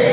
I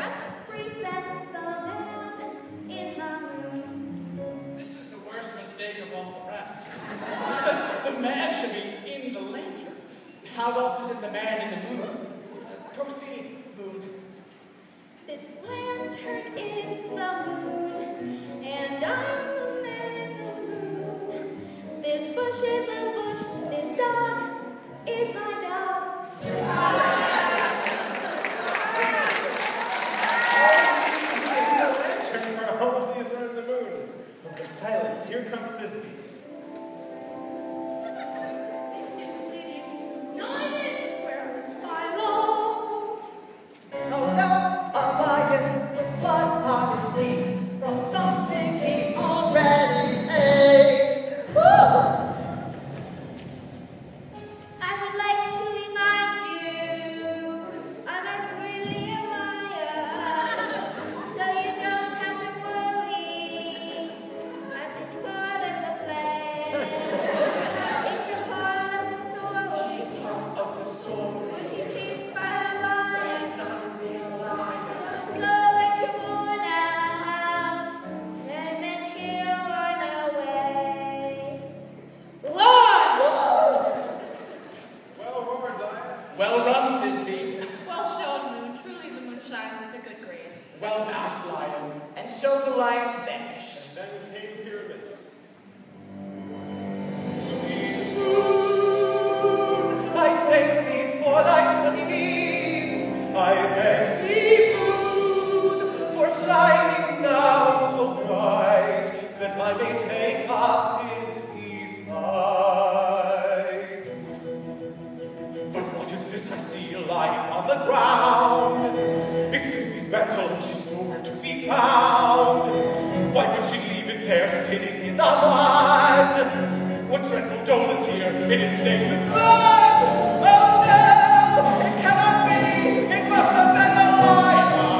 represent the man in the moon. taunted the man in the moon. Proceed, moon. This lantern is the moon, and I'm the man in the moon. This bush is a bush, this dog is my dog. No lantern for a holy laser in the moon. Okay, silence, here comes Thisbe. Well run, Thisbe. Well shown, moon. Truly the moon shines with a good grace. Well matched, lion. And so the lion vanished. And then came Pyramus. Sweet moon, I thank thee for thy sunny beams. I thank thee, moon, for shining now so bright that I may take off his peace I see a lion on the ground. It's Thisbe's mantle, and she's nowhere to be found. Why would she leave it there, sitting in the mud? What dreadful dole is here? It is stained with blood. Oh no! It cannot be! It must have been the lion.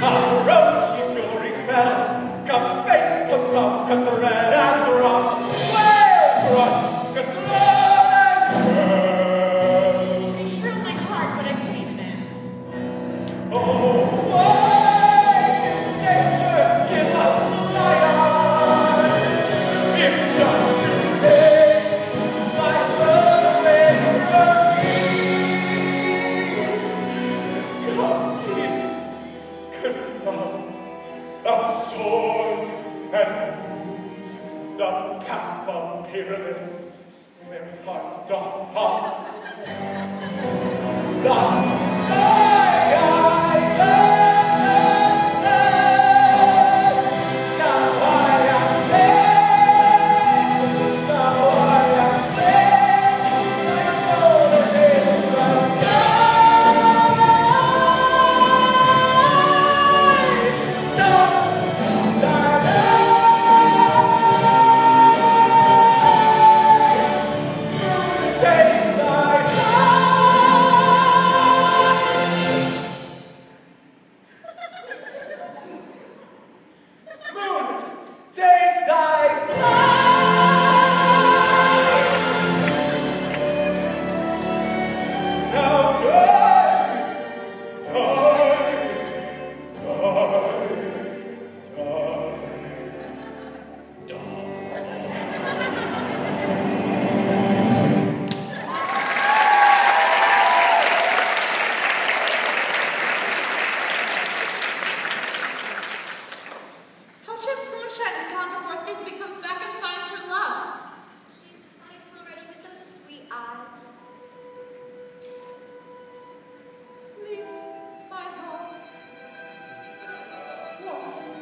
How rose she fury fell. Come face, come rum, cut the red and rum. Well crushed, good blood. Thou sword and wound, the cap of Pyramus, their heart doth pop. Thus die I, thus, now I am dead, now I am dead, my soul is in the sky.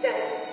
Death.